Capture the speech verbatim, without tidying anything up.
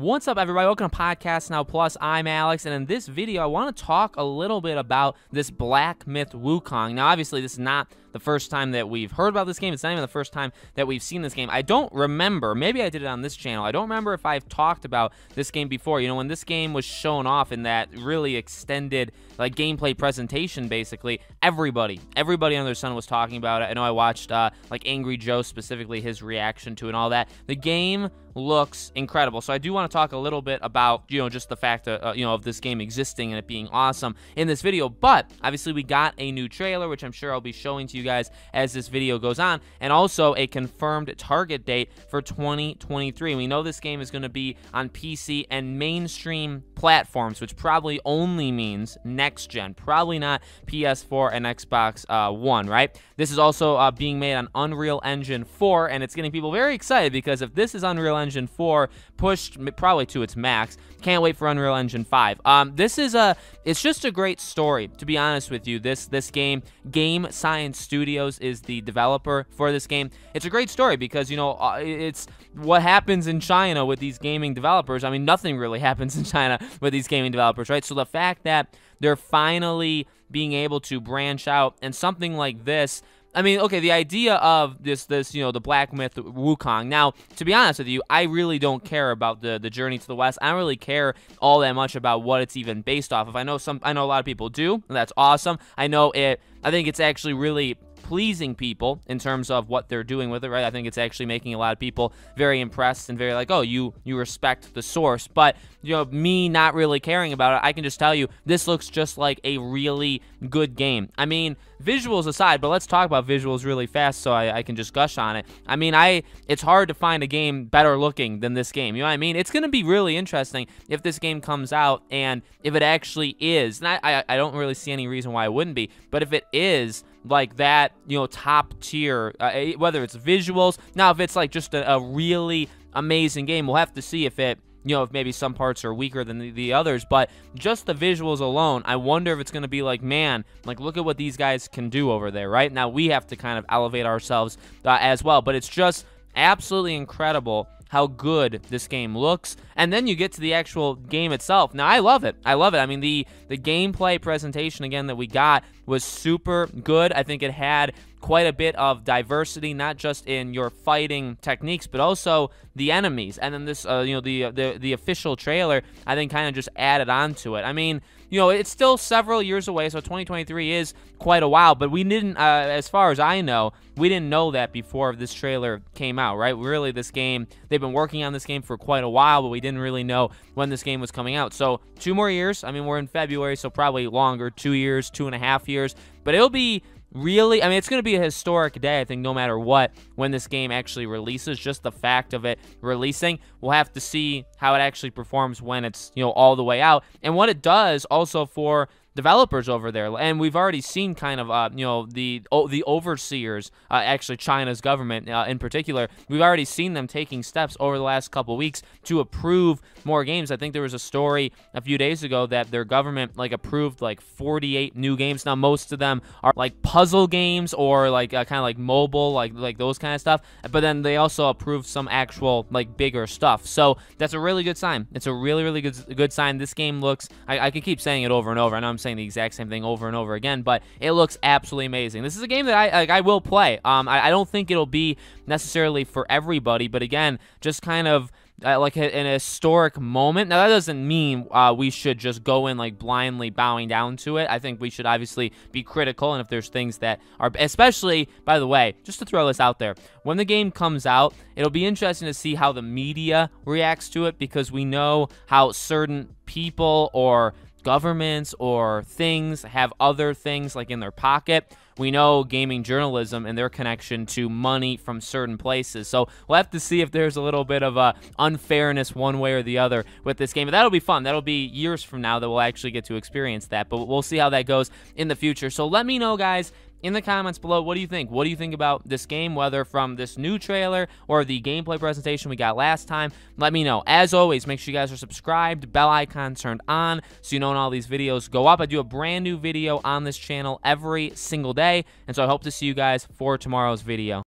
What's up, everybody? Welcome to Podcast Now Plus. I'm Alex, and in this video, I want to talk a little bit about this Black Myth Wukong. Now, obviously, this is not the first time that we've heard about this game. It's not even the first time that we've seen this game. I don't remember. Maybe I did it on this channel. I don't remember if I've talked about this game before. You know, when this game was shown off in that really extended, like, gameplay presentation, basically, everybody, everybody under the sun was talking about it. I know I watched, uh, like, Angry Joe, specifically, his reaction to it and all that. The game looks incredible. So I do want to talk a little bit about, you know, just the fact of, uh, you know, of this game existing and it being awesome in this video. But obviously we got a new trailer, which I'm sure I'll be showing to you guys as this video goes on, and also a confirmed target date for twenty twenty-three. We know this game is going to be on P C and mainstream platforms, which probably only means next gen, probably not P S four and Xbox uh, One, right? This is also uh, being made on Unreal Engine four, and it's getting people very excited because if this is Unreal Engine four pushed probably to its max, can't wait for Unreal Engine five. Um, this is a, it's just a great story, to be honest with you. This this game, Game Science Studios is the developer for this game. It's a great story because, you know, uh, it's what happens in China with these gaming developers. I mean, nothing really happens in China with these gaming developers, right? So the fact that they're finally being able to branch out and something like this. I mean, okay, the idea of this, this, you know, the Black Myth Wukong. Now, to be honest with you, I really don't care about the the Journey to the West. I don't really care all that much about what it's even based off of. I know some, I know a lot of people do, and that's awesome. I know it. I think it's actually really pleasing people in terms of what they're doing with it, right? I think it's actually making a lot of people very impressed and very like, oh, you you respect the source. But, you know, me not really caring about it, I can just tell you this looks just like a really good game. I mean, visuals aside, but let's talk about visuals really fast so I, I can just gush on it. I mean, I it's hard to find a game better looking than this game. You know what I mean? It's going to be really interesting if this game comes out and if it actually is. And I, I, I don't really see any reason why it wouldn't be, but if it is like that, you know, top tier, uh, whether it's visuals. Now, if it's like just a, a really amazing game, we'll have to see if it, you know, if maybe some parts are weaker than the, the others, but just the visuals alone, I wonder if it's going to be like, man, like, look at what these guys can do over there, right? Now, we have to kind of elevate ourselves uh, as well, but it's just absolutely incredible how good this game looks. And then you get to the actual game itself. Now, I love it. I love it. I mean, the, the gameplay presentation, again, that we got was super good. I think it had quite a bit of diversity, not just in your fighting techniques, but also the enemies. And then this, uh, you know, the, the the official trailer, I think, kind of just added on to it. I mean, you know, it's still several years away, so twenty twenty-three is quite a while, but we didn't, uh, as far as I know, we didn't know that before this trailer came out, right? Really, this game, they've been working on this game for quite a while, but we didn't really know when this game was coming out. So two more years. I mean, we're in February, so probably longer, two years, two and a half years, but it'll be really, I mean, it's going to be a historic day, I think, no matter what, when this game actually releases. Just the fact of it releasing, we'll have to see how it actually performs when it's, you know, all the way out, and what it does also for developers over there. And we've already seen kind of, uh, you know, the oh, the overseers, uh, actually China's government uh, in particular, we've already seen them taking steps over the last couple weeks to approve more games. I think there was a story a few days ago that their government, like, approved like forty-eight new games. Now, most of them are like puzzle games or like uh, kind of like mobile, like like those kind of stuff. But then they also approved some actual like bigger stuff. So that's a really good sign. It's a really, really good, good sign. This game looks, I, I can keep saying it over and over. I know I'm saying the exact same thing over and over again, but it looks absolutely amazing. This is a game that I like, I will play. Um, I, I don't think it'll be necessarily for everybody, but again, just kind of uh, like a, an historic moment. Now, that doesn't mean uh, we should just go in like blindly bowing down to it. I think we should obviously be critical, and if there's things that are, especially, by the way, just to throw this out there, when the game comes out, it'll be interesting to see how the media reacts to it, because we know how certain people or governments or things have other things like in their pocket. We know gaming journalism and their connection to money from certain places. So we'll have to see if there's a little bit of a unfairness one way or the other with this game. But that'll be fun. That'll be years from now that we'll actually get to experience that. But we'll see how that goes in the future. So let me know, guys, in the comments below, what do you think? What do you think about this game, whether from this new trailer or the gameplay presentation we got last time? Let me know. As always, make sure you guys are subscribed, bell icon turned on, so you know when all these videos go up. I do a brand new video on this channel every single day, and so I hope to see you guys for tomorrow's video.